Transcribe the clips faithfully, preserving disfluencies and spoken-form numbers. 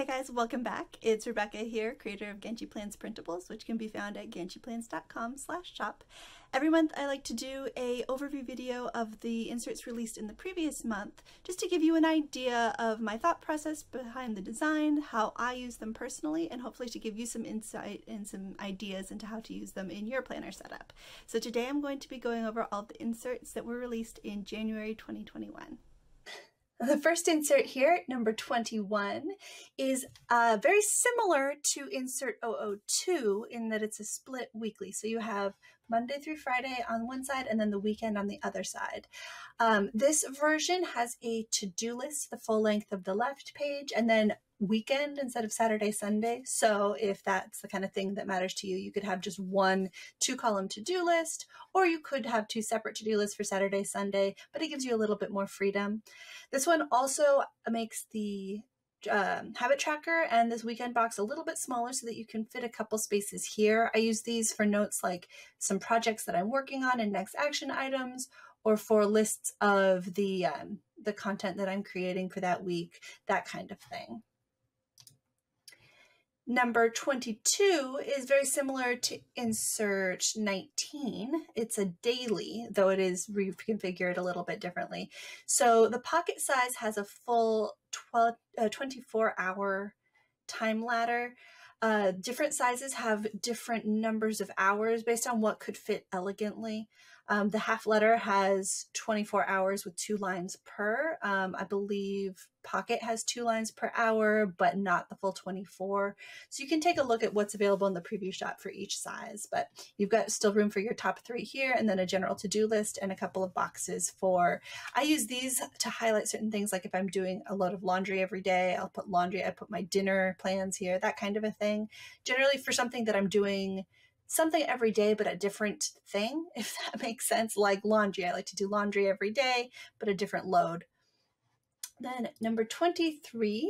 Hey guys, welcome back. It's Rebecca here, creator of Ganchi Plans Printables, which can be found at ganchi plans dot com slash shop. Every month I like to do a overview video of the inserts released in the previous month, just to give you an idea of my thought process behind the design, how I use them personally, and hopefully to give you some insight and some ideas into how to use them in your planner setup. So today I'm going to be going over all the inserts that were released in January twenty twenty-one. The first insert here, number twenty-one, is uh, very similar to insert oh oh two in that it's a split weekly. So you have Monday through Friday on one side and then the weekend on the other side. Um, this version has a to-do list, the full length of the left page, and then weekend instead of Saturday, Sunday. So if that's the kind of thing that matters to you, you could have just one two column to-do list, or you could have two separate to-do lists for Saturday, Sunday, but it gives you a little bit more freedom. This one also makes the Um, habit tracker and this weekend box a little bit smaller so that you can fit a couple spaces here. I use these for notes like some projects that I'm working on and next action items, or for lists of the um, the content that I'm creating for that week, that kind of thing. Number twenty-two is very similar to insert nineteen. It's a daily, though it is reconfigured a little bit differently. So the pocket size has a full twelve, uh, twenty-four hour time ladder. Uh, different sizes have different numbers of hours based on what could fit elegantly. Um, the half letter has twenty-four hours with two lines per. Um, I believe Pocket has two lines per hour, but not the full twenty-four. So you can take a look at what's available in the preview shop for each size, but you've got still room for your top three here, and then a general to-do list and a couple of boxes for, I use these to highlight certain things. Like if I'm doing a load of laundry every day, I'll put laundry, I put my dinner plans here, that kind of a thing. Generally for something that I'm doing something every day, but a different thing, if that makes sense, like laundry. I like to do laundry every day, but a different load. Then number twenty-three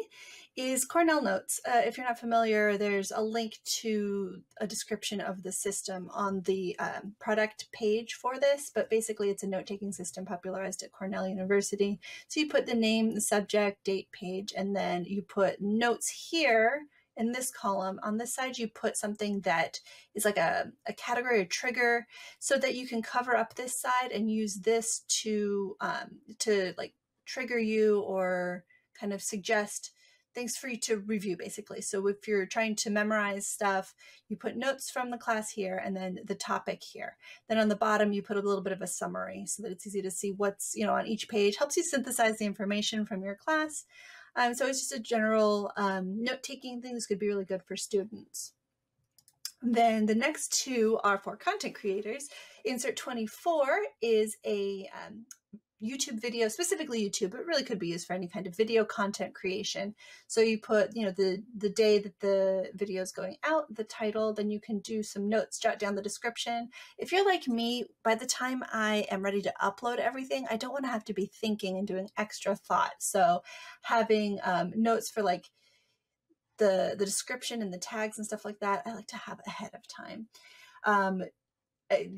is Cornell Notes. Uh, if you're not familiar, there's a link to a description of the system on the um, product page for this, but basically it's a note-taking system popularized at Cornell University. So you put the name, the subject, date, page, and then you put notes here in this column. On this side, you put something that is like a, a category or trigger so that you can cover up this side and use this to, um, to like, trigger you or kind of suggest things for you to review, basically. So if you're trying to memorize stuff, you put notes from the class here and then the topic here. Then on the bottom, you put a little bit of a summary so that it's easy to see what's, you know, on each page. Helps you synthesize the information from your class. Um, so it's just a general um, note-taking thing. This could be really good for students. Then the next two are for content creators. Insert twenty-four is a um, YouTube video, specifically YouTube, but really could be used for any kind of video content creation. So you put, you know, the, the day that the video is going out, the title, then you can do some notes, jot down the description. If you're like me, by the time I am ready to upload everything, I don't want to have to be thinking and doing extra thought. So having um, notes for like the, the description and the tags and stuff like that, I like to have ahead of time. Um,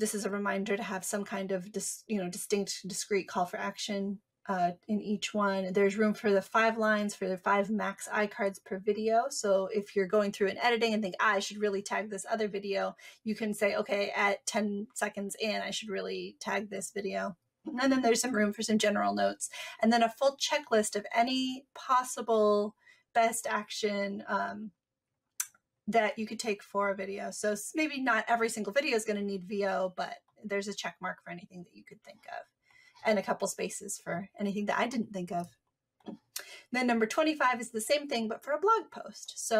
This is a reminder to have some kind of, dis, you know, distinct, discrete call for action uh, in each one. There's room for the five lines for the five max iCards per video. So if you're going through and editing and think, ah, I should really tag this other video, you can say, okay, at ten seconds in, I should really tag this video. And then there's some room for some general notes. And then a full checklist of any possible best action um, that you could take for a video. So maybe not every single video is going to need V O, but there's a check mark for anything that you could think of, and a couple spaces for anything that I didn't think of. Then number twenty-five is the same thing, but for a blog post. So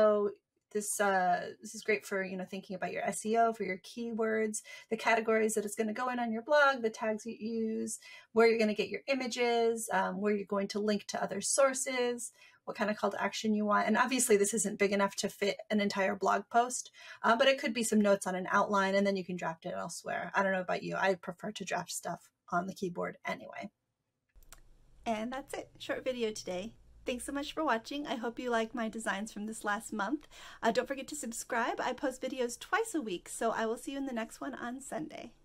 this uh, this is great for, you know, thinking about your S E O, for your keywords, the categories that it's going to go in on your blog, the tags you use, where you're going to get your images, um, where you're going to link to other sources, what kind of call to action you want. And obviously this isn't big enough to fit an entire blog post, uh, but it could be some notes on an outline, and then you can draft it elsewhere. I don't know about you. I prefer to draft stuff on the keyboard anyway. And that's it. Short video today. Thanks so much for watching. I hope you like my designs from this last month. Uh, don't forget to subscribe. I post videos twice a week, so I will see you in the next one on Sunday.